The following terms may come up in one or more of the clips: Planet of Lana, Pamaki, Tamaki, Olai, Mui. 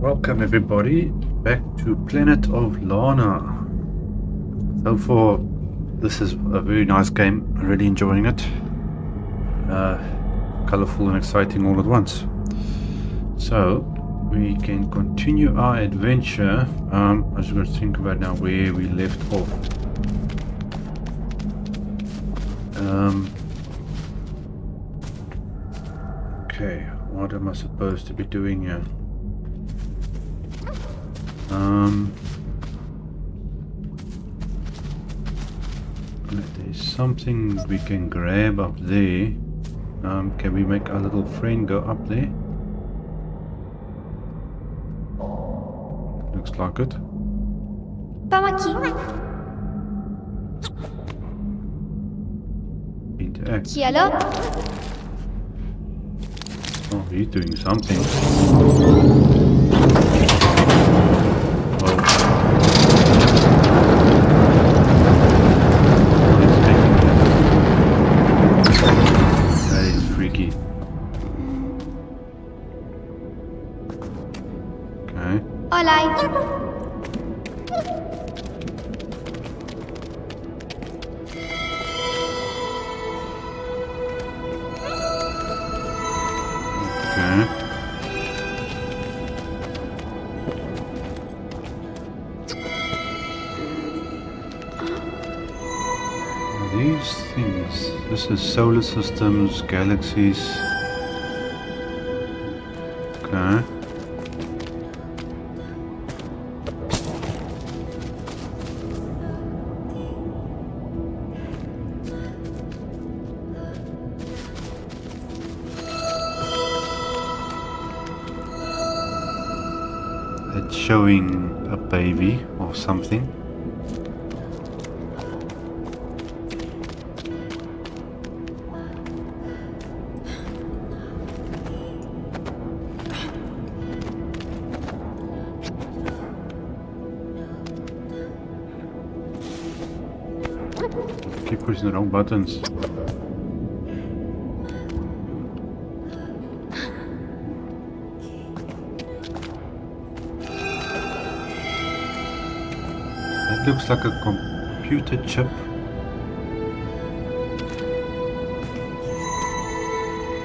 Welcome everybody back to Planet of Lana. So far this is a very nice game, I'm really enjoying it. Colorful and exciting all at once. So we can continue our adventure. I just got to think about now where we left off. Okay, what am I supposed to be doing here? There's something we can grab up there. Can we make our little friend go up there? Looks like it. Interact. Oh, he's doing something. Solar systems, galaxies. Okay. It's showing a baby or something. The wrong buttons. That looks like a computer chip.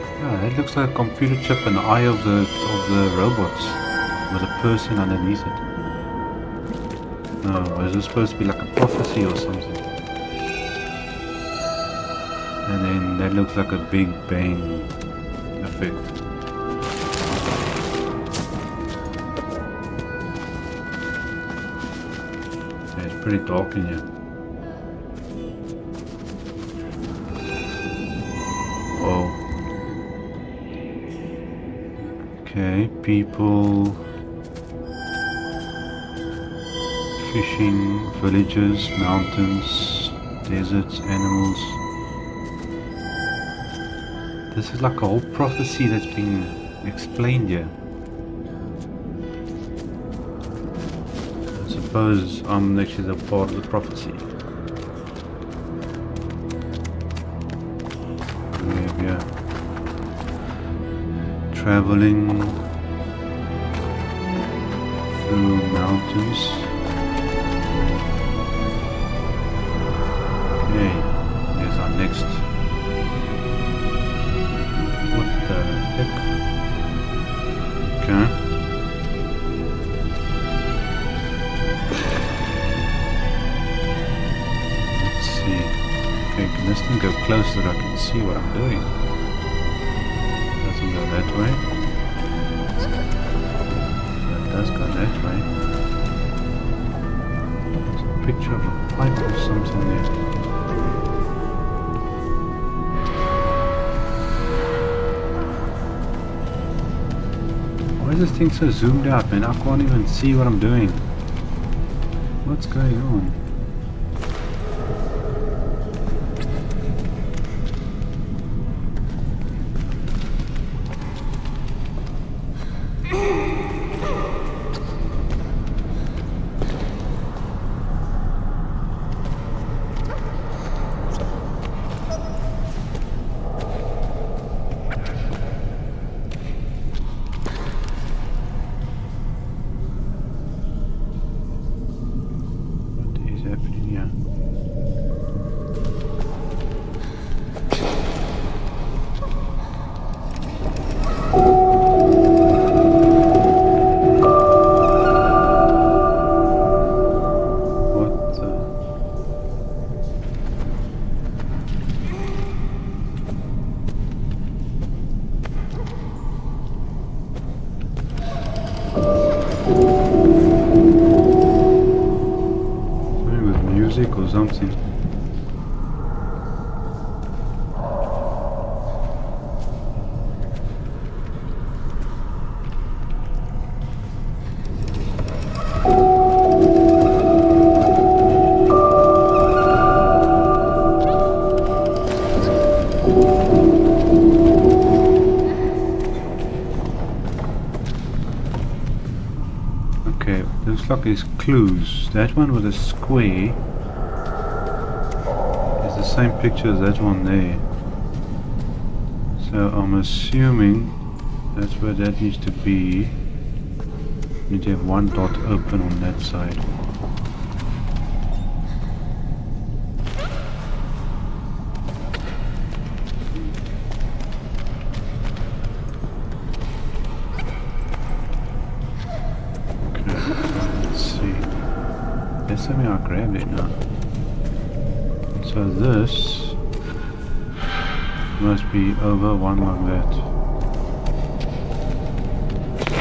Yeah, that looks like a computer chip in the eye of the robots with a person underneath it. No, is it supposed to be like a prophecy or something? And then that looks like a Big Bang effect. Yeah, it's pretty dark in here. Oh. Okay, people. Fishing, villages, mountains, deserts, animals. This is like a whole prophecy that's been explained here. I suppose I'm actually the part of the prophecy. Yeah. Traveling through mountains. Okay, here's our next. Go closer, I can see what I'm doing. Doesn't go that way. That does go that way. There's a picture of a pipe or something there. Why is this thing so zoomed out, man? I can't even see what I'm doing. What's going on? Maybe with music or something. Is clues. That one with a square is the same picture as that one there. So I'm assuming that's where that needs to be. Need to have one dot open on that side. Somehow I grab it now. So this must be over one like that.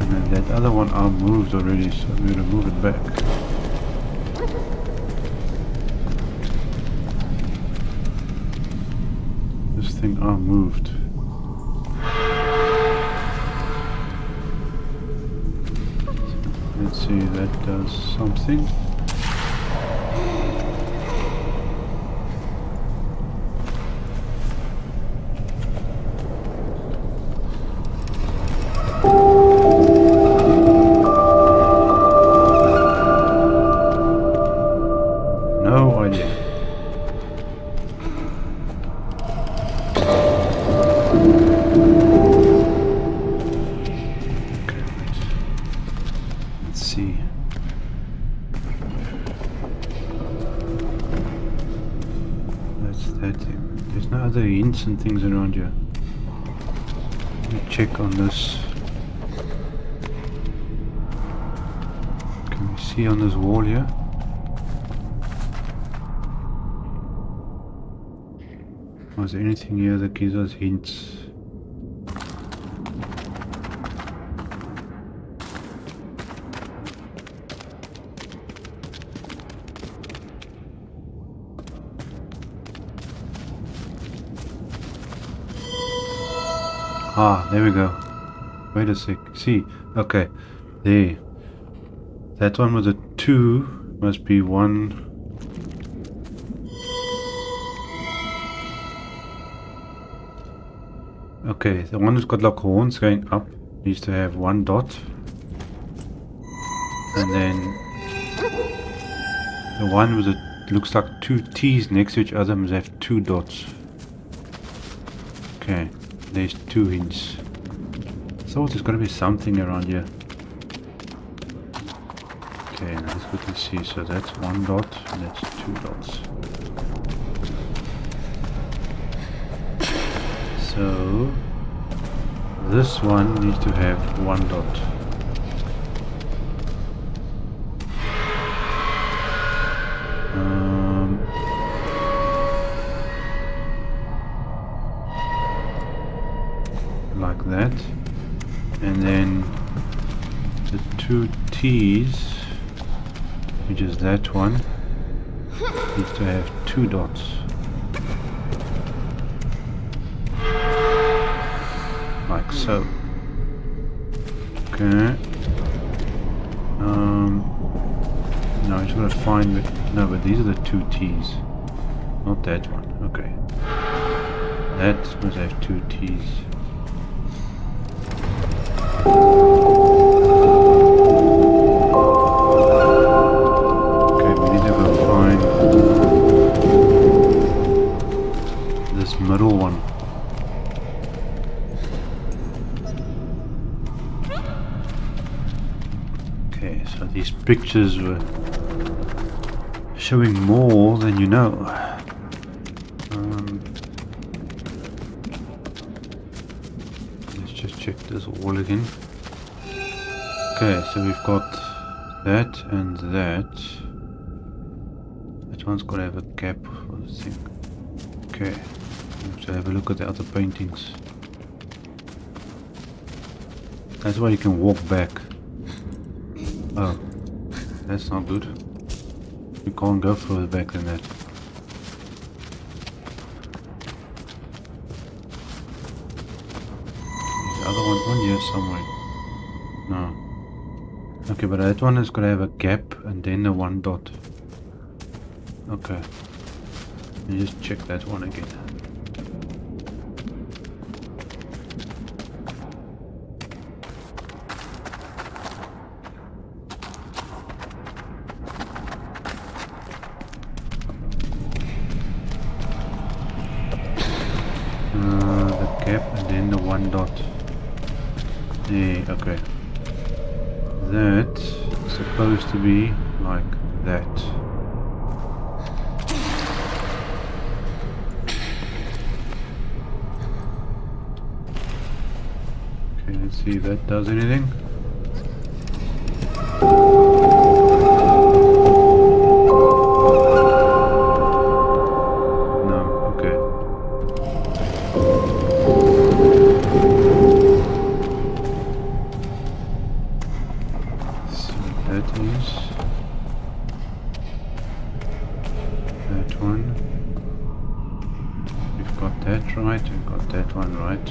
And then that other one I moved already, so I'm gonna move it back. This thing I moved. Let's see, that does something. No idea. Hints and things around you. Let me check on this. Can we see on this wall here? Was there anything here that gives us hints? Ah, there we go. Wait a sec. See, okay. There. That one with a 2 must be 1. Okay, the one who's got like horns going up needs to have 1 dot. And then the one with a looks like 2 T's next to each other must have 2 dots. Okay. There's 2 hints. So there's gotta be something around here. Okay, now let's quickly see. So that's 1 dot and that's 2 dots. So this one needs to have 1 dot. That, and then the 2 T's, which is that one, needs to have 2 dots. Like so. Okay. No, I just want to find it. No, but these are the 2 T's. Not that one. Okay. That must have 2 T's. Pictures were showing more than you know. Let's just check this wall again. Okay, so we've got that and that. That one's gotta have a gap or something. Okay, let's have a look at the other paintings. That's why you can walk back. Oh, that's not good. You can't go further back than that. Is the other one on here somewhere? No. Okay, but that one is gonna have a gap and then the one dot. Okay. You just check that one again. The gap and then the one dot. Yeah, okay. That's supposed to be like that. Let's see if that does anything. No, okay. So that is that one. We've got that right, we've got that one right.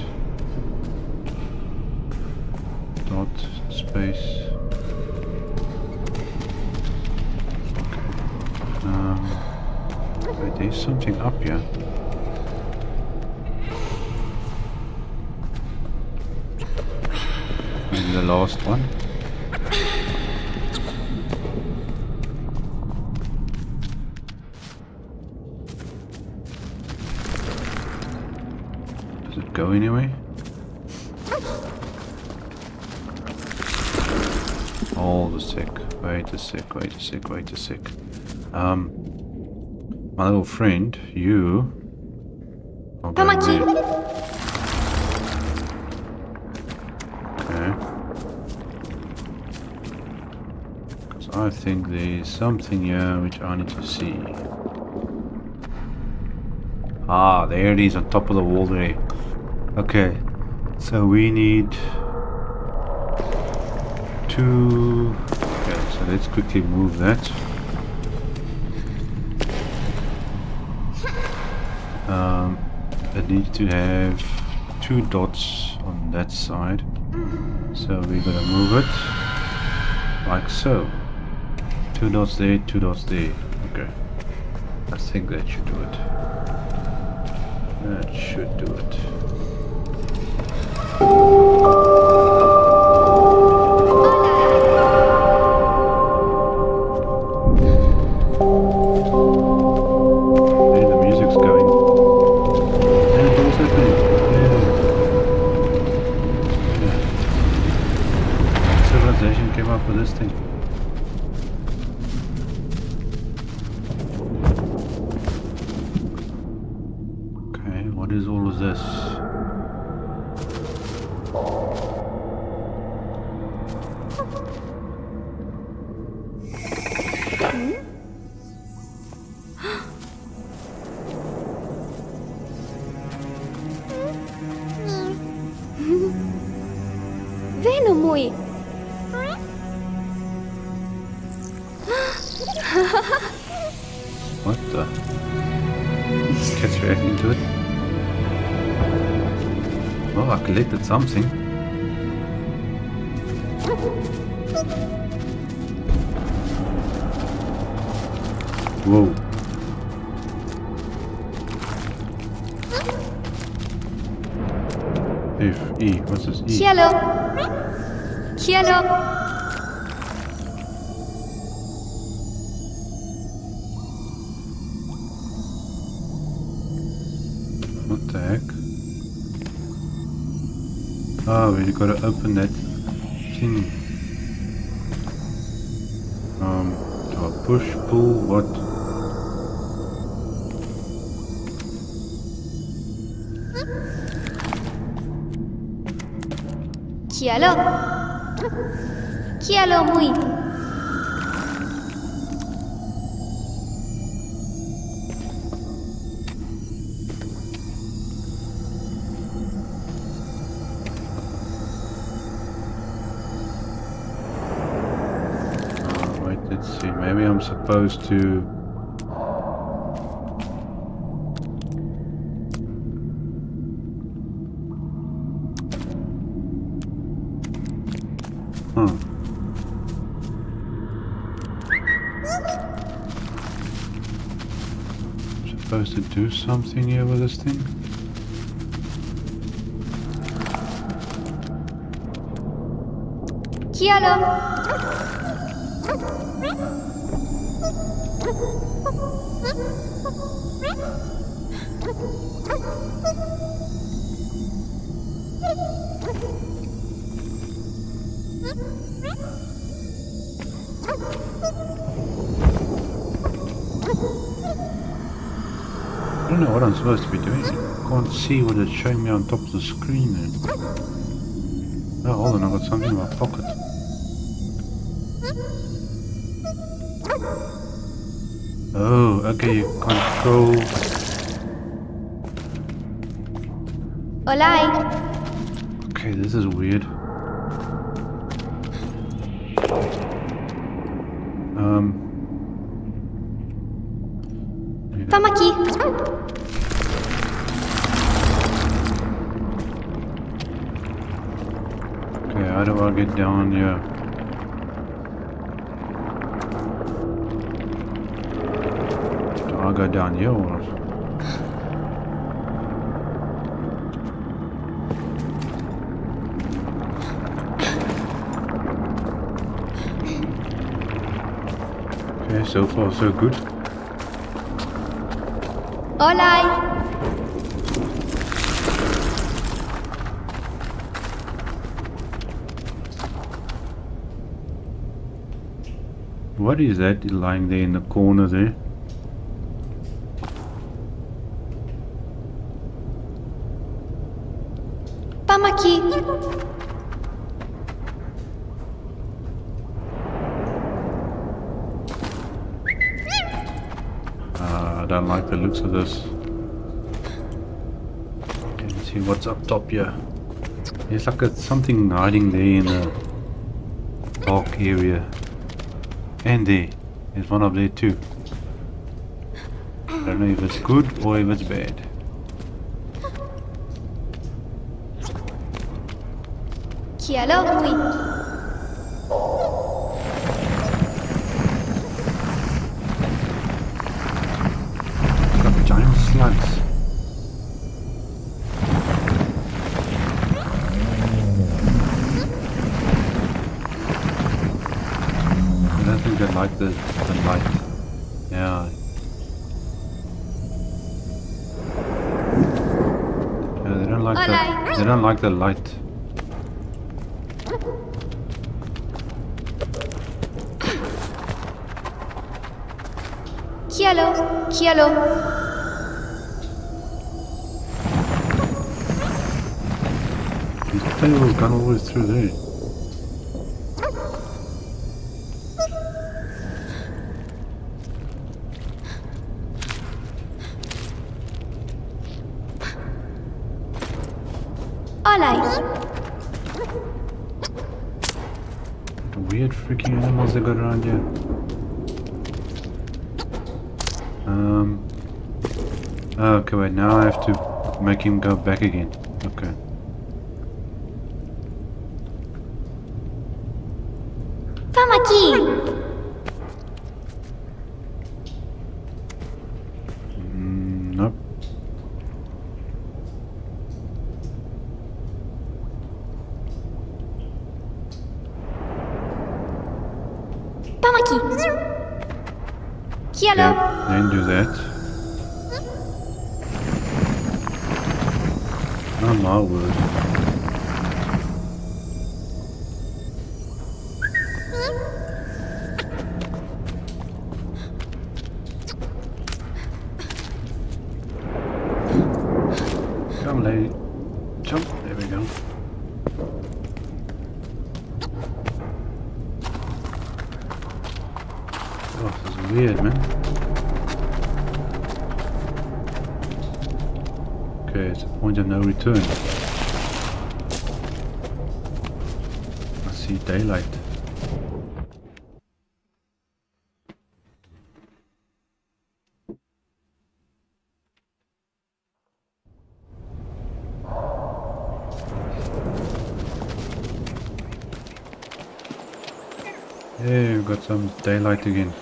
Dot, space. Okay. Wait, there's something up here. And the last one. Does it go anywhere? Hold a sec, wait a sec. My little friend, you... Tamaki! Okay. Because I think there's something here which I need to see. Ah, there it is on top of the wall there. Okay, so we need... Okay, so let's quickly move that. I need to have two dots on that side, so we're gonna move it like so. Two dots there, two dots there. Okay, I think that should do it. That should do it. Veno, Mui. What the? Cats reacting to it. Oh, I collected something. Whoa. F, E, what's this E? Hello. Hello. What the heck? Oh, we gotta open that thing. Do I push, pull, what? Kialo. Kialo Mui. Let's see, maybe I'm supposed to... I'm supposed to do something here with this thing? I don't know what I'm supposed to be doing. I can't see what it's showing me on top of the screen. Oh, hold on, I've got something in my pocket. Oh, okay, you control. Olai! Okay, this is weird. Tamaki! Okay, how do I get down here? I'll go down here. Okay, so far so good. Olai! What is that lying there in the corner there? Pamaki! I don't like the looks of this. Can't see what's up top here. It's like it's something hiding there in the dark area. And there. There's one up there too. I don't know if it's good or if it's bad. Hello, Mui. It's got giant slugs. I don't think they like the light. Yeah. Yeah, they don't like the light. Hello. These tables gone all the way through there. Alright. Weird freaking animals they got around here. Okay, wait, now I have to make him go back again. Okay. Tamaki! Nope. Tamaki! Hello! Okay, then do that. Oh my word. Come lady. Jump. There we go. Oh, this is weird, man. It's a point of no return. I see daylight. Hey, we've got some daylight again.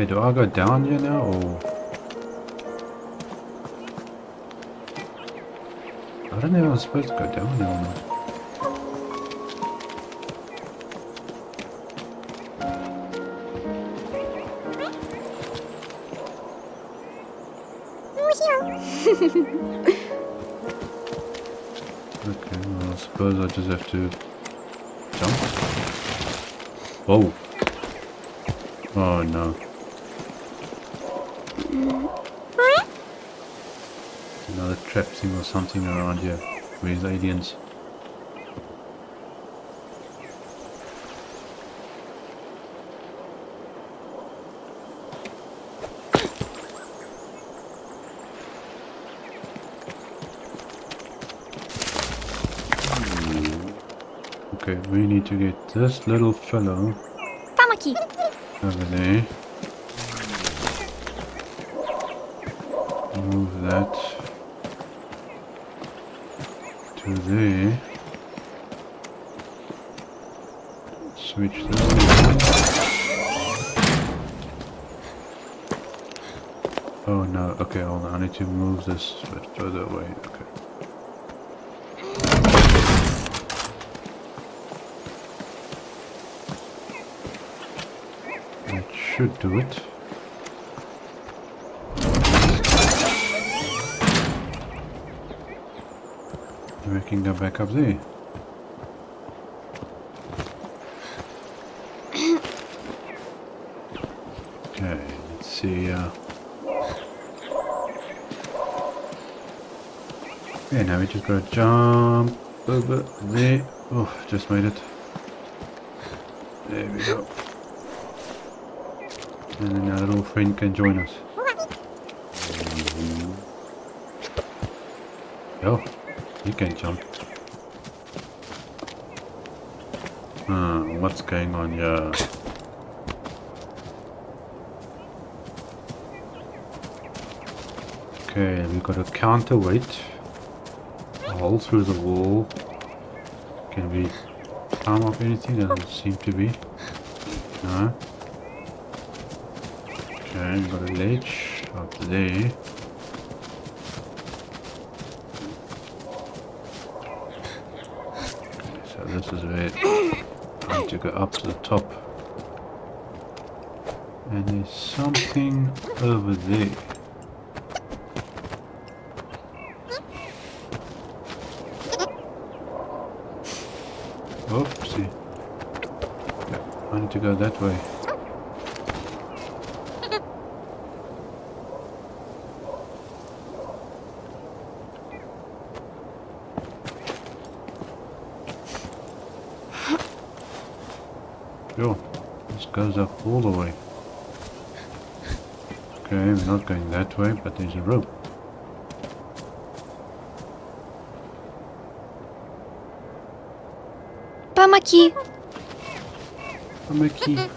Okay, do I go down here now, or? I don't know if I'm supposed to go down now or not. Okay, well, I suppose I just have to jump. Whoa. Oh no. Another trap thing or something around here. Where's the aliens? Okay, we need to get this little fellow Tamaki over there. Move that to there. Switch that one. Oh no, okay, hold on, I need to move this a bit further away, okay. That should do it. We can go back up there. Okay, let's see. Yeah, now we just gotta jump over there. Oh, just made it. There we go. And then our little friend can join us. Oh. You can jump. What's going on here? Okay, we've got a counterweight. A hole through the wall. Can we climb up anything? Doesn't seem to be. No. Okay, we've got a ledge up there. This is where I need to go up to the top. And there's something over there. Oopsie. I need to go that way. Sure, this goes up all the way. Okay, we're not going that way, but there's a rope. Pamaki! Pamaki!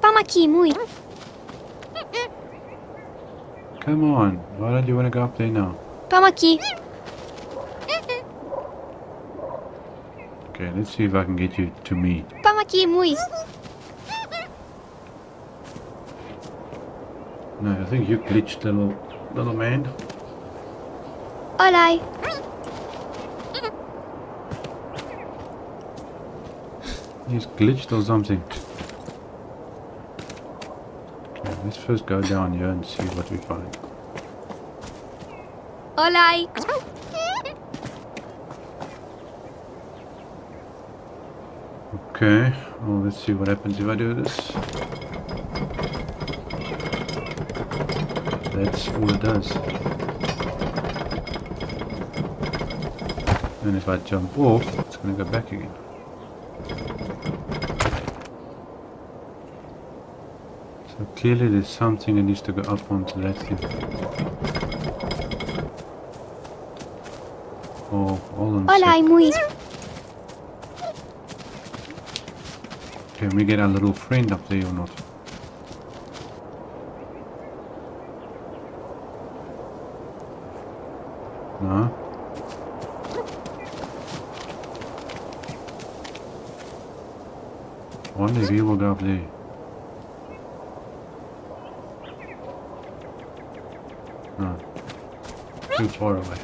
Pamaki, Mui! Come on, why don't you want to go up there now? Pamaki! Okay, let's see if I can get you to me. Pamaki, Mui. No, I think you glitched, little man. Olai. He's glitched or something. Okay, let's first go down here and see what we find. Olai. Okay, well, let's see what happens if I do this. That's all it does. And if I jump off, it's going to go back again. So clearly there's something that needs to go up onto that thing. Oh, hold on. Olai, Mui. Can we get our little friend up there or not? No? I wonder if he will go up there. No. Too far away.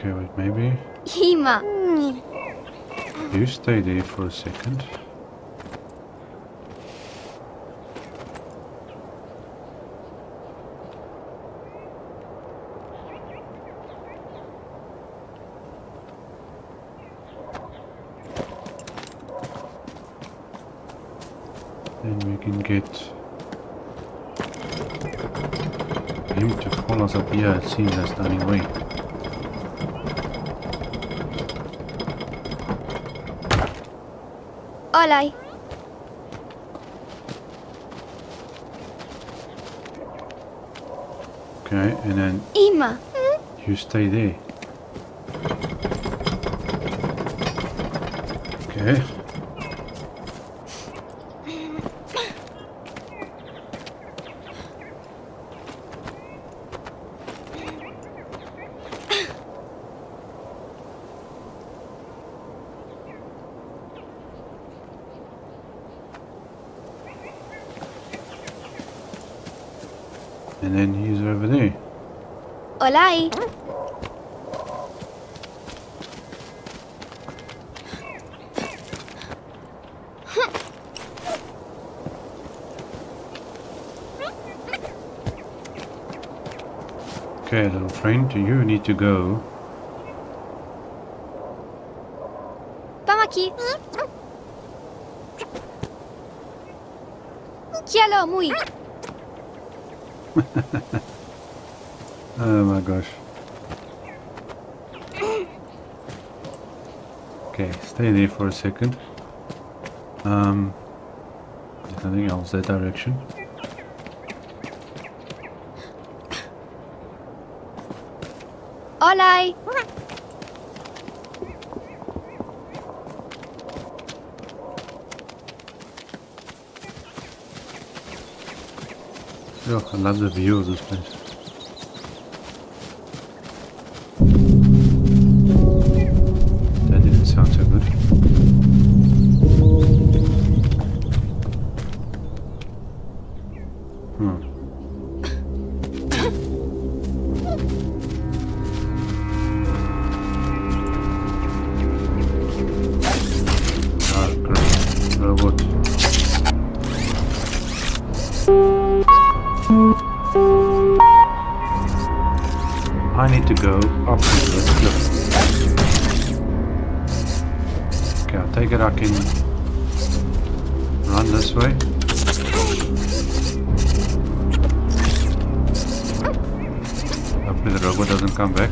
Okay, wait, maybe. Hima. You stay there for a second. Then we can get him to follow us up here. It seems that's the only way. Olai. Okay, and then Ima, you stay there. Okay. And then he's over there. Olai! Okay, little friend, you need to go. Tamaki! Hello, Mui! Oh my gosh. Okay, stay there for a second. There's nothing else that direction. Olai! Oh, I love the view of this place. That didn't sound so good. Oh, great. Robot. I need to go up into this cliff. Okay, I'll take it. I can run this way. Hopefully the robot doesn't come back.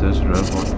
This robot.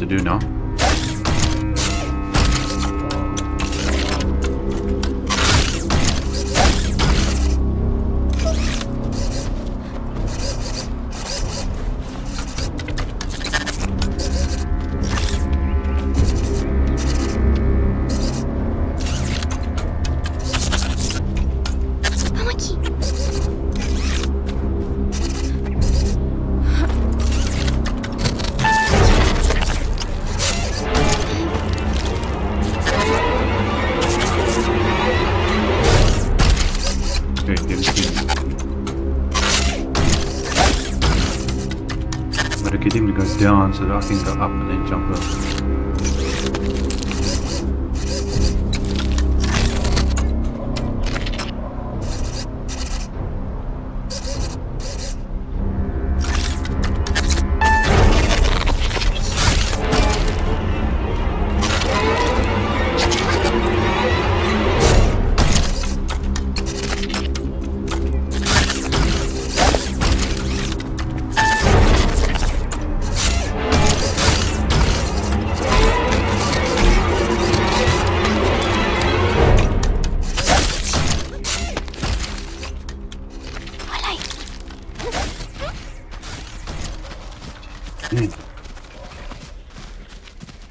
what to do now. Down so that I can go up and then jump up.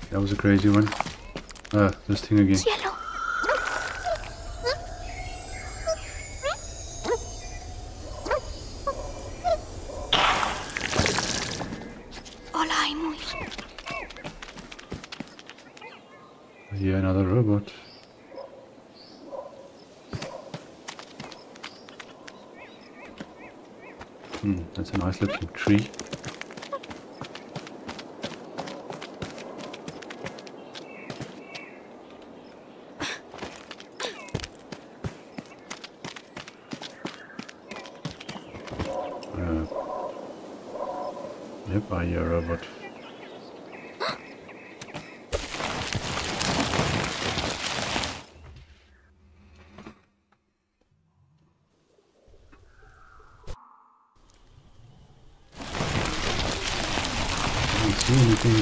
That was a crazy one. This thing again. Yellow. Olai, Mui. Yeah, another robot. That's a nice looking tree. Yep, I hear a robot. I don't see anything.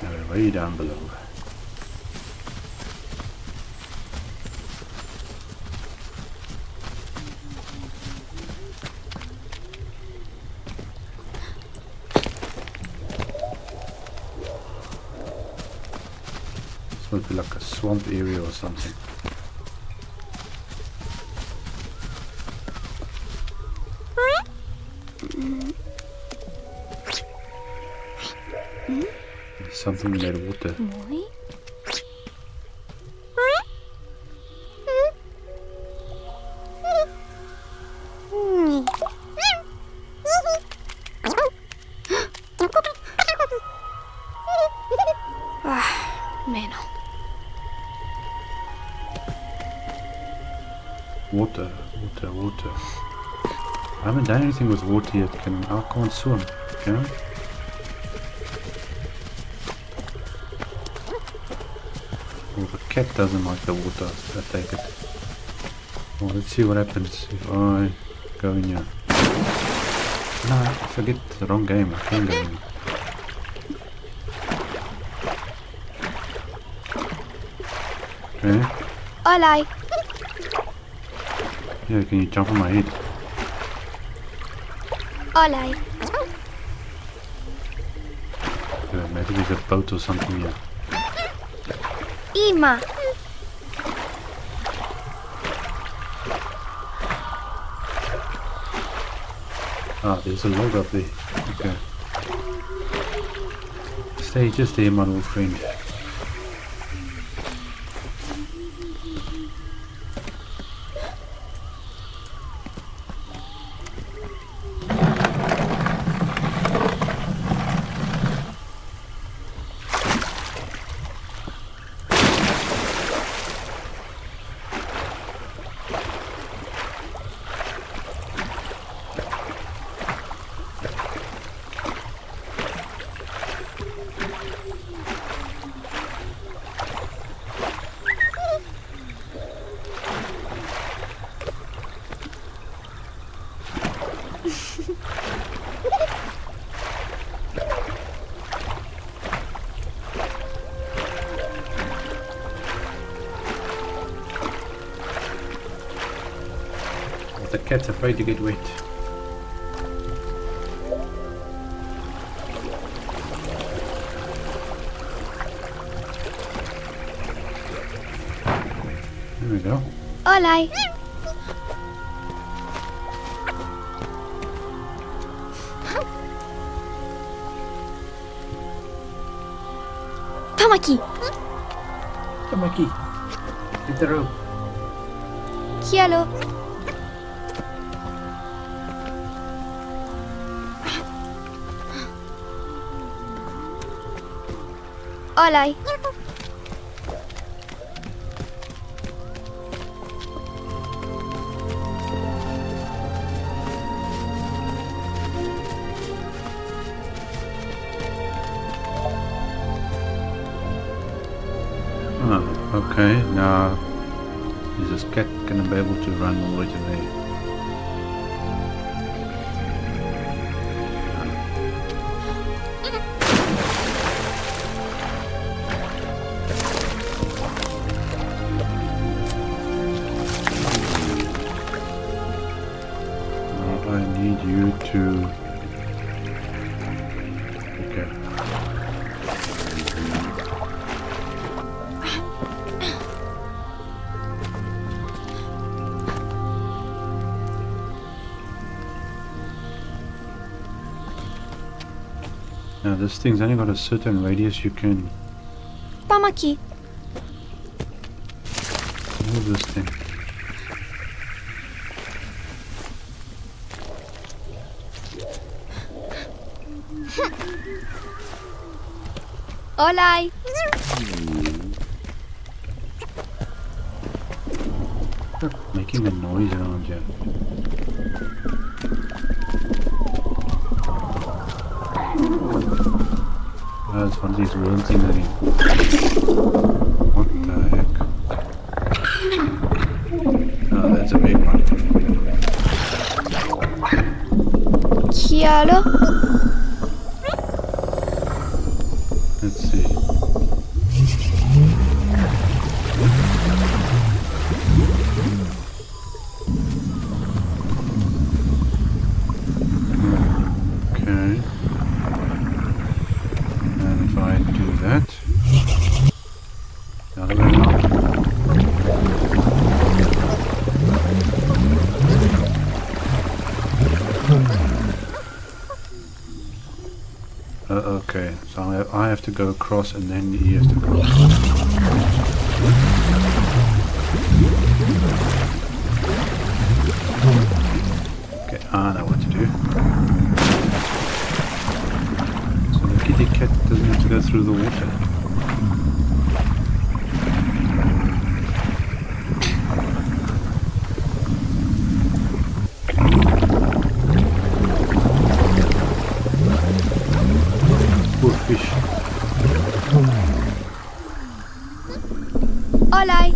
They're way down below. Would be like a swamp area or something. There's something in that water. Water. I haven't done anything with water yet. I can't swim, can I? Well, the cat doesn't like the water, I take it. Well, let's see what happens if I go in here. No, I forget the wrong game. I can't go in here. Okay. Olai. Yeah, can you jump on my head? Olai. Yeah, maybe there's a boat or something here. Ima. Ah, there's a log up there. Okay. Stay just there, my little friend. cat's afraid to get wet. There we go. Olai! Tamaki! Tamaki! Get the rope. Kialo! Olai! Okay, now is this cat gonna be able to run all the way to there? Now I need you to... Okay. Now this thing's only got a certain radius you can... Pamaki! Move this thing. Olai! Stop making a noise around here. Oh, it's one of these weird things that he... What the heck? Oh, that's a big one. Kialo? Let's see. Okay, so I have to go across and then he has to cross. Okay, I know what to do. So the kitty cat doesn't have to go through the water. Olai!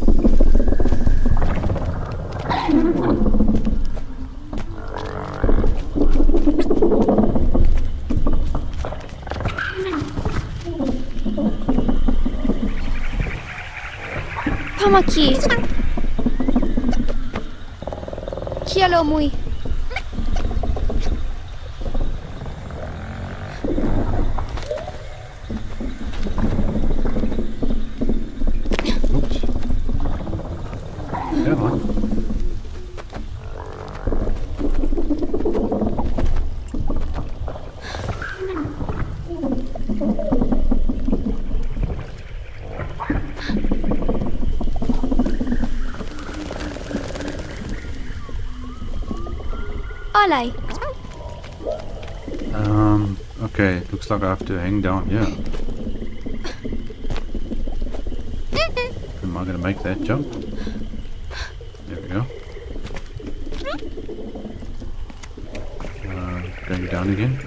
Pamaki! Kialo Mui! Okay, it looks like I have to hang down here. Am I gonna make that jump? There we go. Going down again.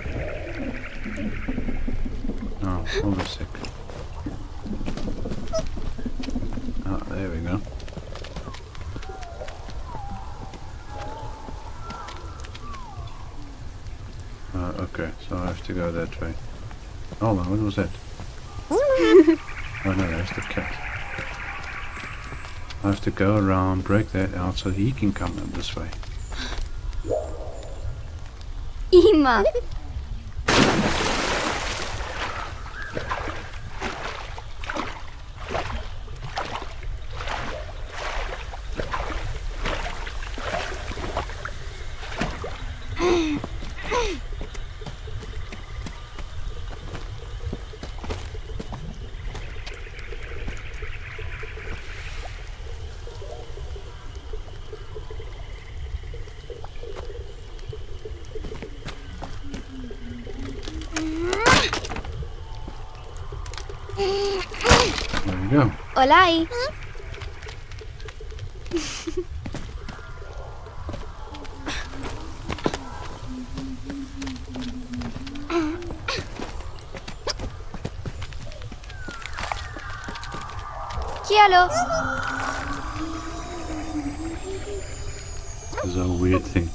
Oh, hold a sec. Oh, there we go. Okay, so I have to go that way. Hold on, what was that? Oh no, that's the cat. I have to go around, break that out so he can come in this way. 今。Olai. Kialo. This is a weird thing.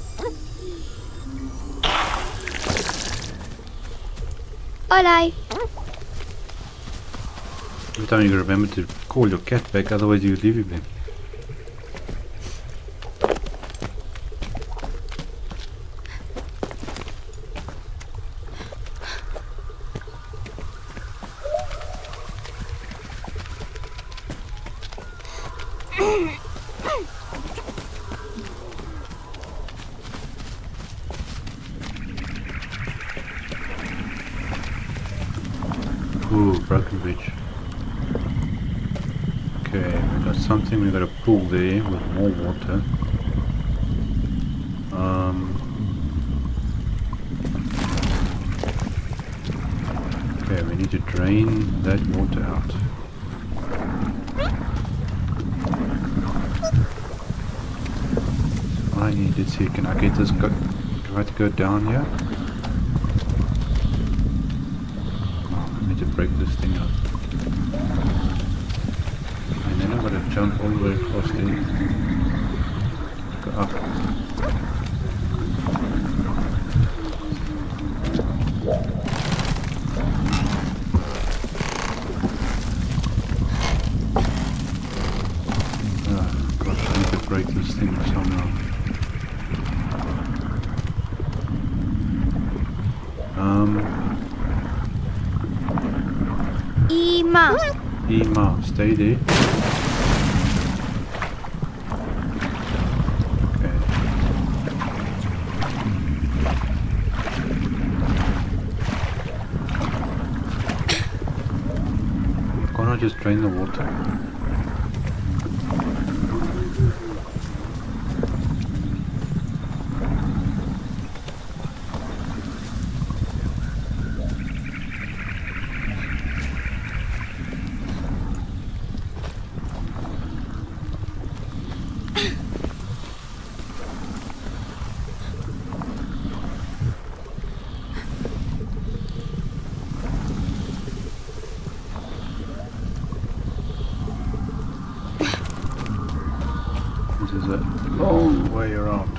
Olai. Every time you remember to call your cat back, otherwise you leave it back. Ooh, broken bridge. Okay, we got something, we got a pool there with more water. Okay, we need to drain that water out. So I need to see, can I get this, try to go down here? Oh, I need to break this thing up. Jump all the way across the... Go up. Oh gosh, I need to break this thing somehow. Ima! Ima, stay there. Just drain the water. Is a long way around.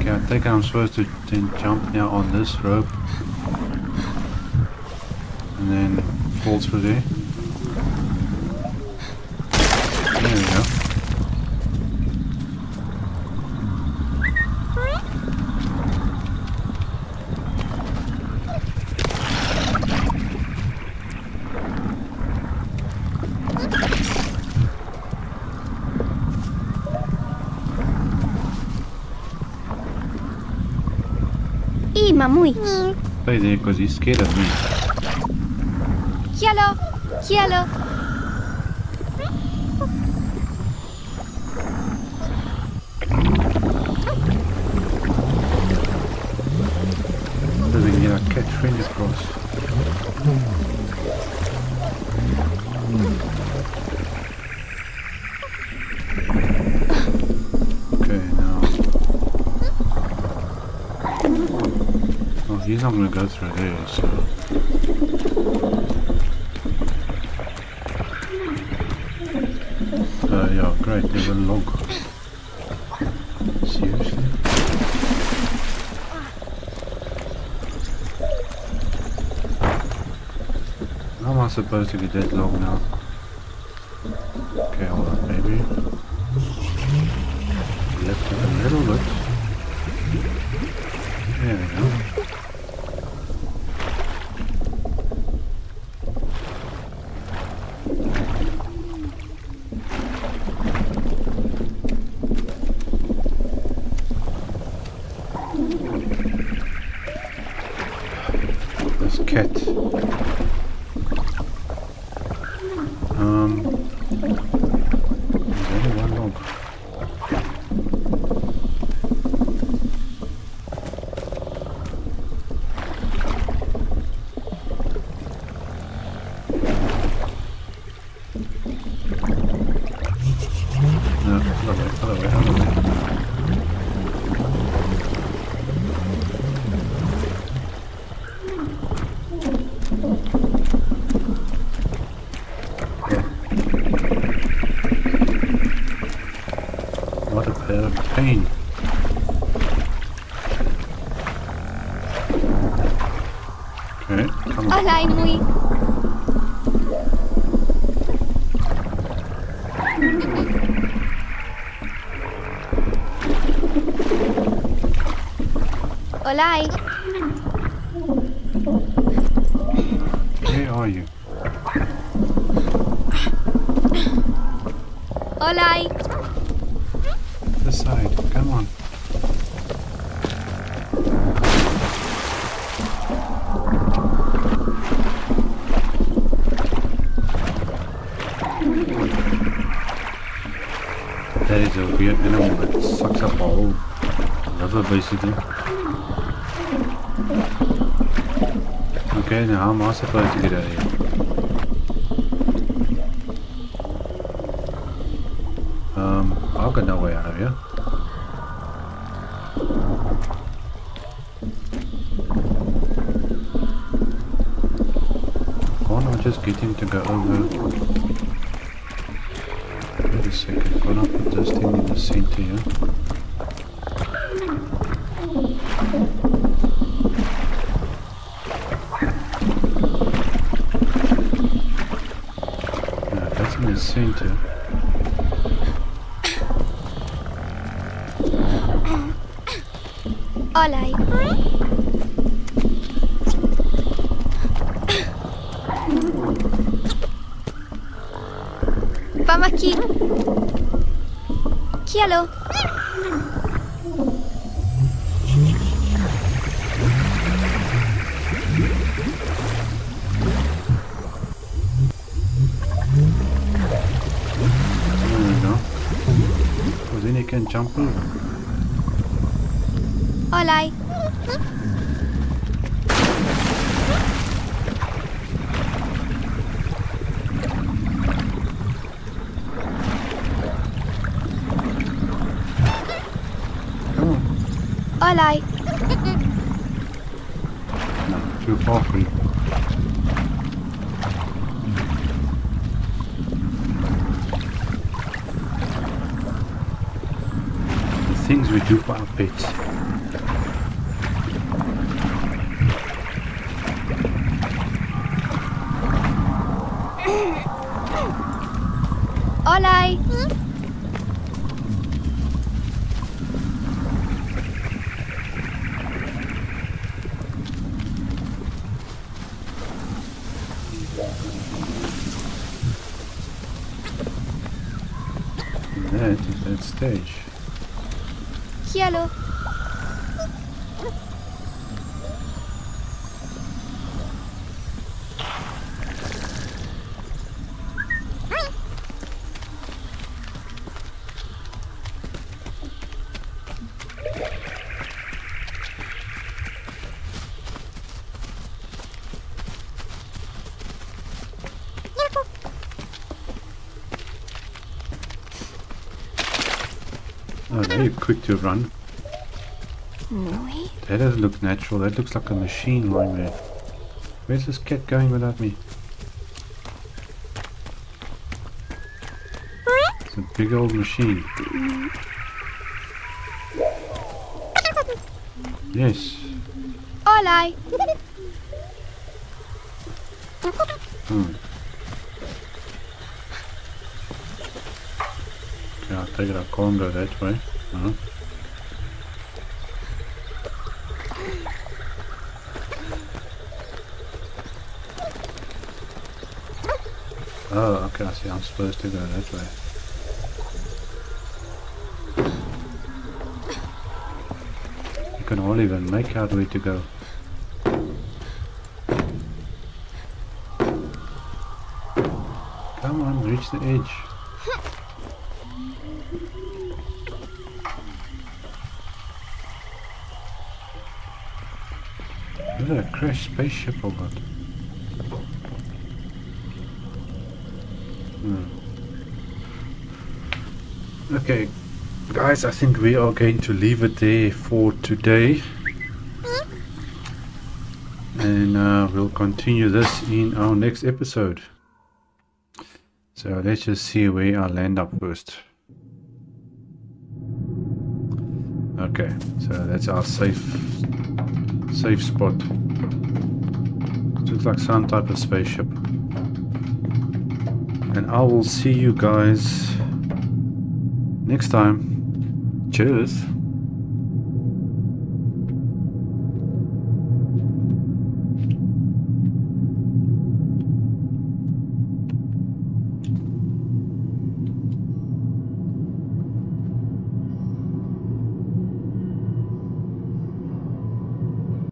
Okay, I think I'm supposed to then jump now on this rope. And then fall through there. There we go. Stay there because he's scared of me. Hello, hello. So we can get our cat friend across. Okay, now. Oh, he's not going to go through there, so... they are great, they will log. Seriously? How am I supposed to be that long now? Okay, hold on, maybe. Lift it a little bit. There we go. Olai, Mui. Olai. Where are you? Olai. This side, come on. That is a weird animal that sucks up our whole liver basically. Okay, now how am I supposed to get out of here? I've got no way out of here. Can't I just get him to go over? Wait a second, can I put this thing in the center here? No, that's in the center. Olai. Pamaki. Kialo. There we go. Then he can jump over. Olai. Olai. No, too far for you. The things we do for our pets. Olai. That is that stage. Hello. Very quick to run. Mui? That doesn't look natural, that looks like a machine lying there. Where's this cat going without me? It's a Big old machine. Yes. Olai. Hmm. Okay, I'll take it up Congo that way. Uh-huh. Oh, okay, I see. I'm supposed to go that way. You can all even make out where to go. Come on, reach the edge. Is it a crashed spaceship or what? Okay, guys, I think we are going to leave it there for today. And we'll continue this in our next episode. So let's just see where I land up first. Okay, so that's our safe spot. It looks like some type of spaceship. And I will see you guys next time. Cheers.